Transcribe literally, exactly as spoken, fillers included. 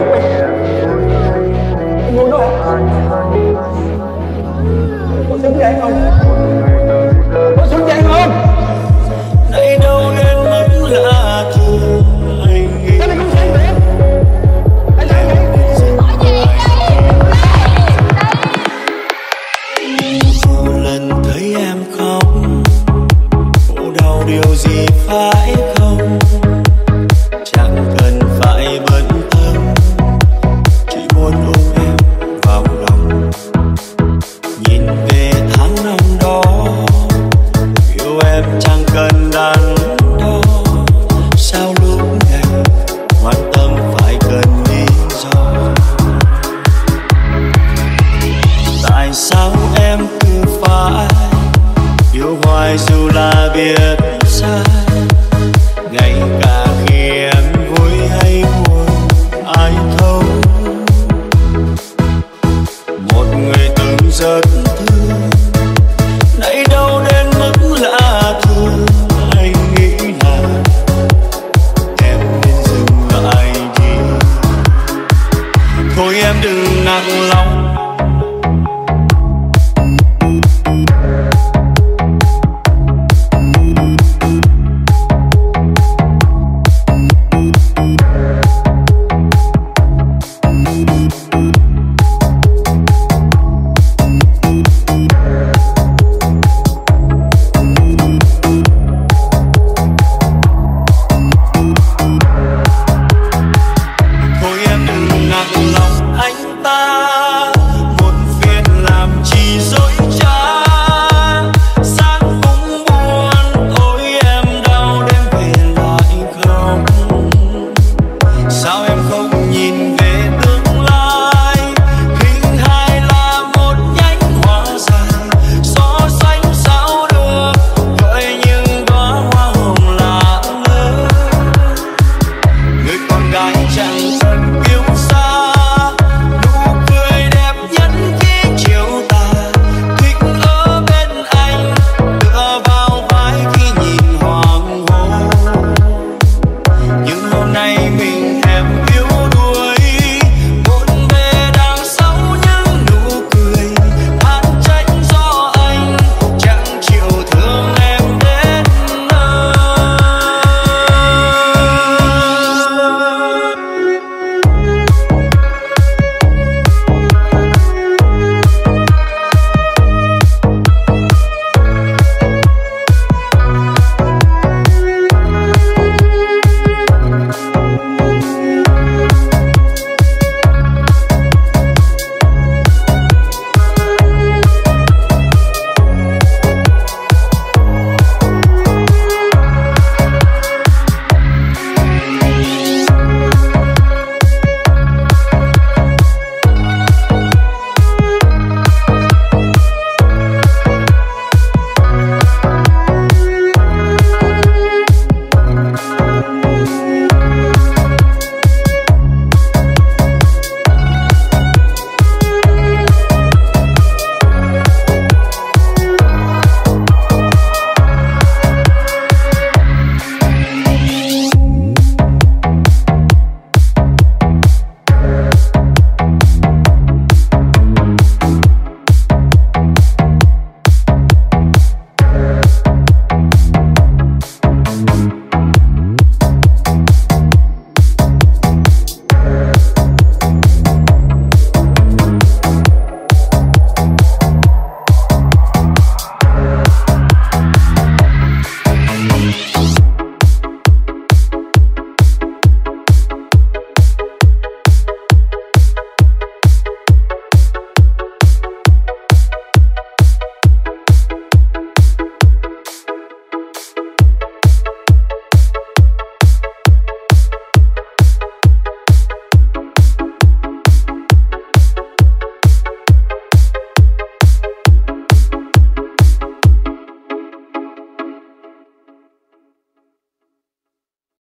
Ngồi đâu? Có xứng với anh không? Có xứng với anh không? Đây đâu nên mất là thù. Lần thấy em khóc, khổ đau điều gì phải không?